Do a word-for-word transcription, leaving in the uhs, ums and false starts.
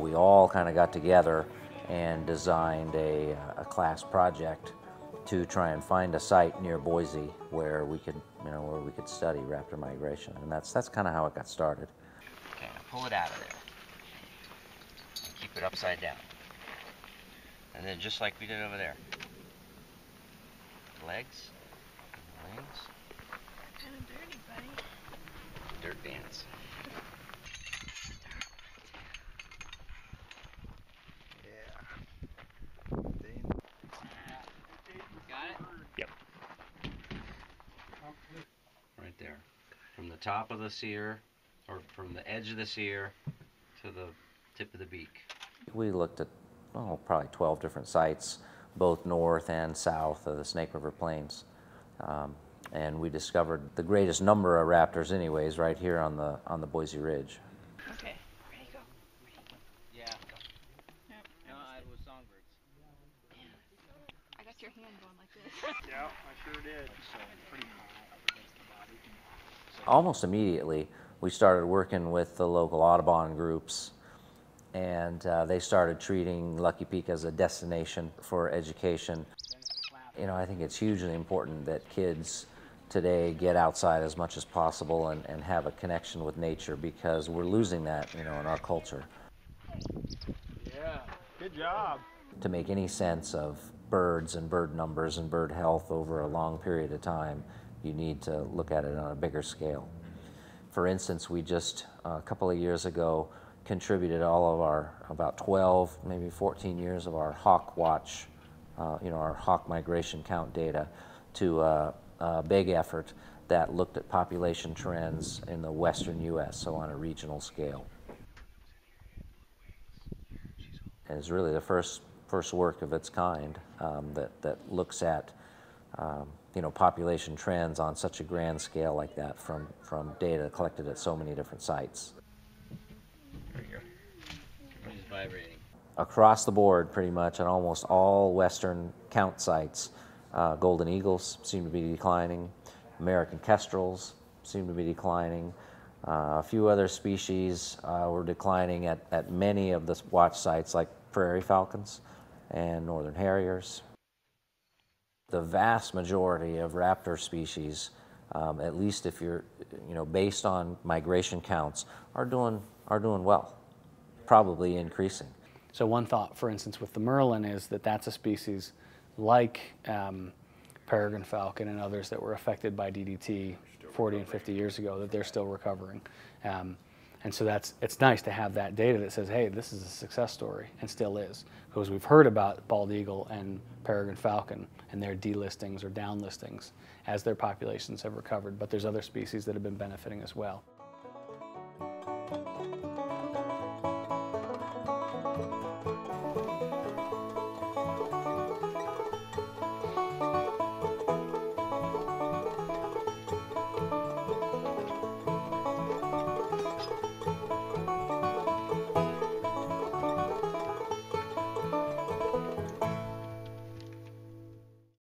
We all kind of got together and designed a, a class project to try and find a site near Boise where we could, you know, where we could study raptor migration, and that's that's kind of how it got started. Okay, now pull it out of there and keep it upside down, and then just like we did over there, legs, legs. Kind of dirty, buddy. Dirt dance. Top of the ear, or from the edge of the ear to the tip of the beak. We looked at oh, probably twelve different sites, both north and south of the Snake River Plains, um, and we discovered the greatest number of raptors, anyways, right here on the on the Boise Ridge. Okay, ready to go. Ready to go. Yeah. Go. Yep. No, it was songbirds. Yeah. I got your hand going like this. Yeah, I sure did. So pretty Almost immediately, we started working with the local Audubon groups, and uh, they started treating Lucky Peak as a destination for education. You know, I think it's hugely important that kids today get outside as much as possible and, and have a connection with nature, because we're losing that, you know, in our culture. Yeah, good job. To make any sense of birds and bird numbers and bird health over a long period of time, you need to look at it on a bigger scale. For instance, we just uh, a couple of years ago contributed all of our about twelve, maybe fourteen years of our hawk watch, uh, you know, our hawk migration count data to uh, a big effort that looked at population trends in the western U S, so on a regional scale. And it's really the first first work of its kind um, that that looks at um, you know, population trends on such a grand scale like that from, from data collected at so many different sites. There you go. Everybody's vibrating. Across the board, pretty much, on almost all western count sites, uh, golden eagles seem to be declining, American kestrels seem to be declining, uh, a few other species uh, were declining at, at many of the watch sites, like prairie falcons and northern harriers. The vast majority of raptor species, um, at least if you're, you know, based on migration counts, are doing are doing well, probably increasing. So one thought, for instance, with the merlin is that that's a species like um, peregrine falcon and others that were affected by D D T forty and fifty years ago, that they're still recovering, um, and so that's it's nice to have that data that says, hey, this is a success story, and still is, because we've heard about bald eagle and peregrine falcon and their delistings or downlistings as their populations have recovered, but there's other species that have been benefiting as well.